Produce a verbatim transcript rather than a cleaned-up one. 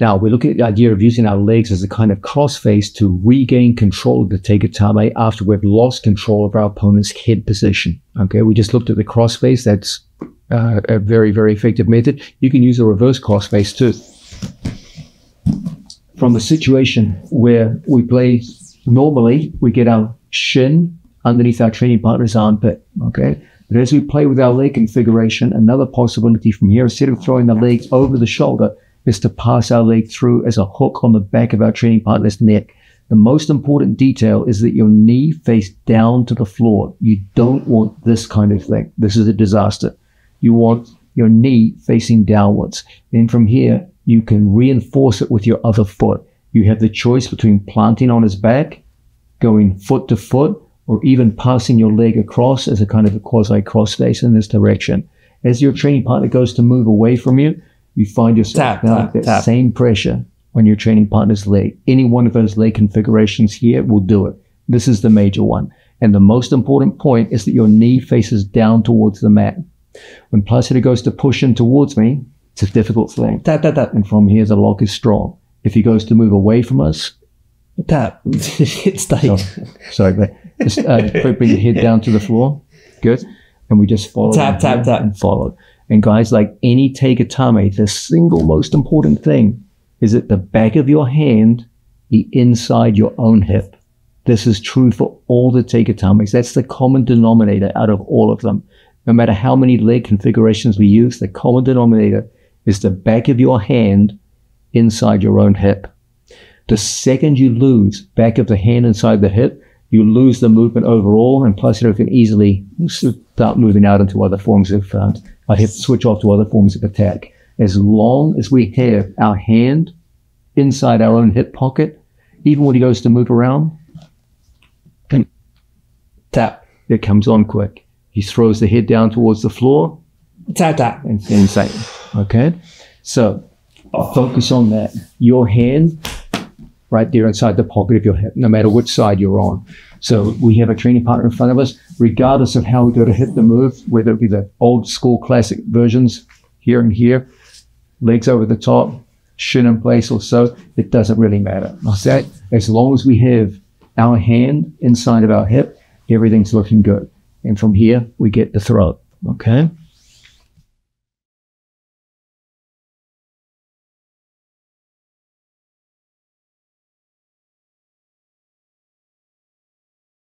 Now, we're looking at the idea of using our legs as a kind of crossface to regain control of the Te Gatame after we've lost control of our opponent's head position. Okay, we just looked at the crossface. That's uh, a very, very effective method. You can use a reverse crossface too. From a situation where we play normally, we get our shin underneath our training partner's armpit. Okay. But as we play with our leg configuration, another possibility from here, instead of throwing the leg over the shoulder, is to pass our leg through as a hook on the back of our training partner's neck. The most important detail is that your knee face down to the floor. You don't want this kind of thing. This is a disaster. You want your knee facing downwards. Then from here, you can reinforce it with your other foot. You have the choice between planting on his back, going foot to foot, or even passing your leg across as a kind of a quasi-crossface in this direction. As your training partner goes to move away from you, you find yourself tap, now tap, that tap. same pressure on your training partner's leg. Any one of those leg configurations here will do it. This is the major one. And the most important point is that your knee faces down towards the mat. When Placido goes to push in towards me, it's a difficult thing. Tap, tap, tap. And from here, the lock is strong. If he goes to move away from us, tap. It's tight. Sorry, but just uh, bring your head down to the floor. Good. And we just follow. Tap, tap, tap. And follow. And guys, like any Te Gatame, the single most important thing is at the back of your hand, the inside your own hip. This is true for all the Te Gatames. That's the common denominator out of all of them. No matter how many leg configurations we use, the common denominator is the back of your hand inside your own hip. The second you lose back of the hand inside the hip, you lose the movement overall, and Placido can easily start moving out into other forms of uh, I have to switch off to other forms of attack. As long as we have our hand inside our own hip pocket, even when he goes to move around, tap, it comes on quick. He throws the head down towards the floor, tap, tap, and inside. Okay, so focus on that. Your hand right there inside the pocket of your hip, no matter which side you're on. So we have a training partner in front of us, regardless of how we go to hit the move, whether it be the old school classic versions here and here, legs over the top, shin in place or so, it doesn't really matter. Okay? As long as we have our hand inside of our hip, everything's looking good. And from here, we get the throw. Okay?